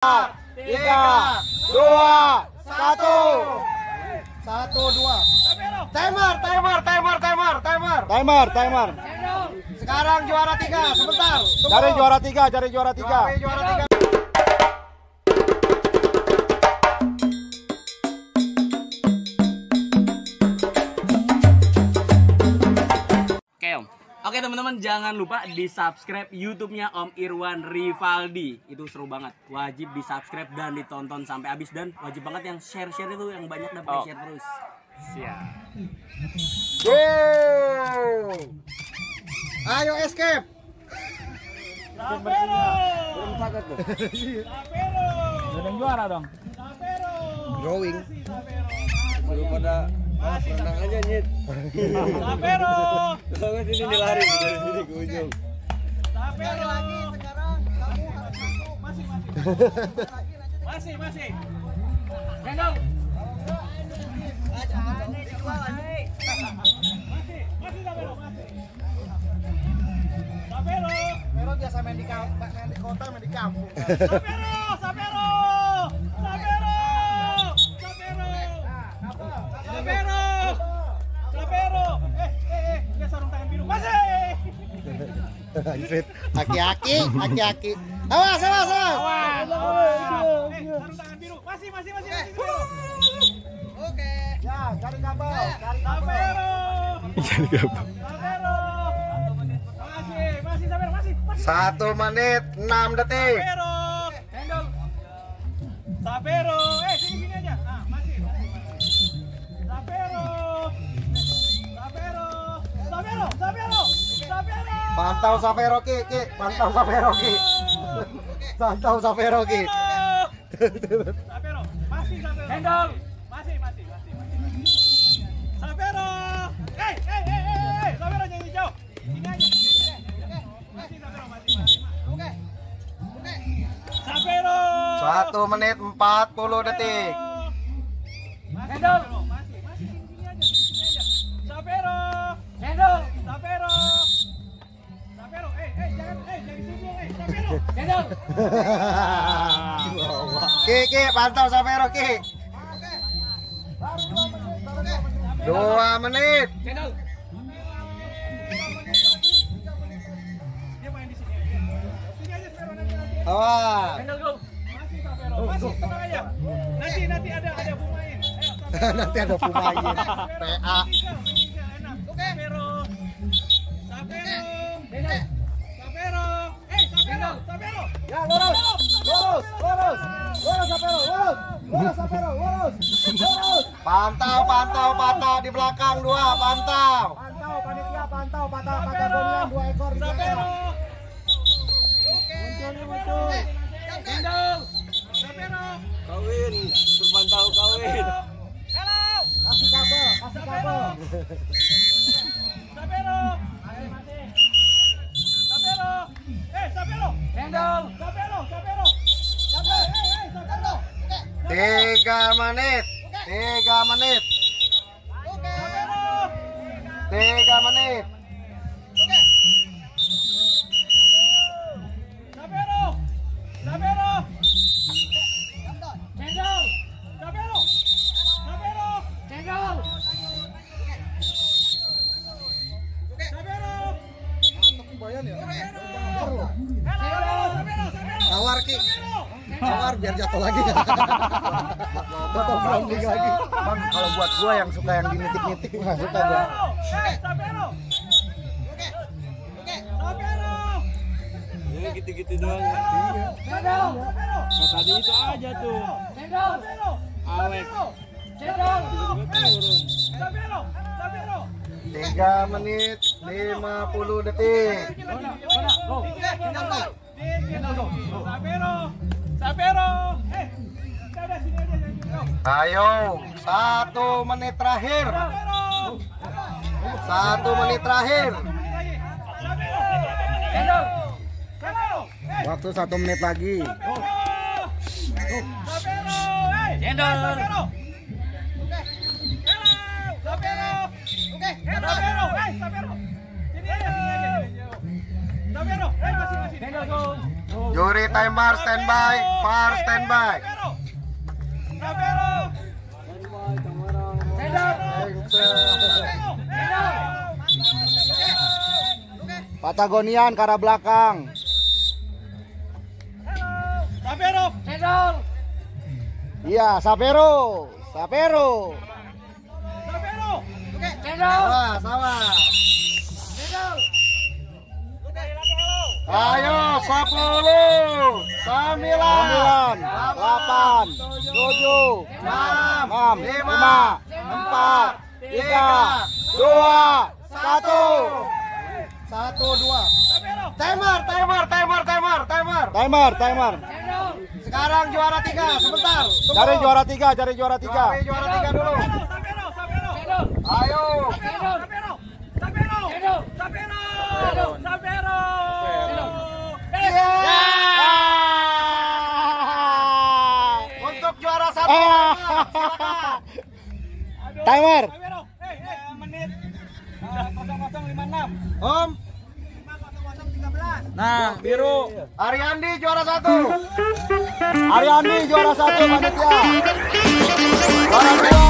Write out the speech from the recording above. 3, 2, 1. Timer. Sekarang juara 3, sebentar. Cari juara 3, cari juara 3. Oke teman-teman, jangan lupa di subscribe YouTube-nya Om Irwan Rivaldi. Itu seru banget, wajib di subscribe dan ditonton sampai habis. Dan wajib banget yang share-share itu, yang banyak dapat share terus. Siap. Wow. Ayo escape. Tapero. Belum juara dong. Tapero. Drawing. Belum pada. Tenang aja nyet. Tapero. Soalnya sini dilari dari sini ke ujung. Tapero lagi sekarang kamu harus masuk masing-masing. Masih. Gendong. Tapero. Tapero biasa main di kota, main di kampung. Anjrit, aki-aki. Awas. Sarung tangan biru. Masih. Oke. Ya, cari kabel. Masih. 1 menit 6 detik. Tapero. Sini aja. Ah, masih. Tapero. Pantau Savero Ki. Savero. Masih Savero. Hendong. Masih. Savero. Hey. Savero nyanyi jauh. Ini aja. Masih Savero masih. Oke. Savero. 1 menit 40 detik. Hendong. Masih. Ini aja. Savero. Hendong. Ki, pantau Savero Ki. 2 menit. Dia main di sini. Sini aja Savero nanti. Awas. Masih Savero. Masih tenang aja. Nanti ada bumain. PA. Oke. Savero. Tapero. Ya, lurus. Pantau di belakang 2, pantau. Pantau panitia, pantau Patagonian 2 ekor di belakang. Oke. Muncul. Gendong. Tapero. Kawin, berpantau kawin. Halo. Kasih kabel. Tapero. Hendong. 3 menit. 3 menit. Oke. 3 menit. Oke. Tapero. Hendong. Tapero. Hendong. Oke. Tapero. Mantap bayan ya. Tawar biar jatuh lagi. Jatuh lagi. Bang, kalau buat gua yang suka yang dinitik-nitik enggak suka gua. Oke. Ini gitu-gitu doang. Iya. Tadi itu aja tuh. Awek. 3 menit 50 detik. Sapero. Ayo, 1 menit terakhir. 1 menit terakhir. Waktu 1 menit lagi. Sapero. Sapero. Sini aja. Sapero. Masih. Juri Referee timer standby, VAR standby. Patagonian ke arah belakang. Iya, Sapero. Salah. Ayo 10, 9, 8, 7, 6, 5, 4, 3, 2, 1, 2. Timer. Sekarang juara 3, sebentar. Tunggu. Cari juara 3. Juara 3 dulu. Ayo. Sapero. Untuk juara 1. Timer. Menit 00.56. Om. 00.13. Nah, biru. Ariandi juara 1 panitia.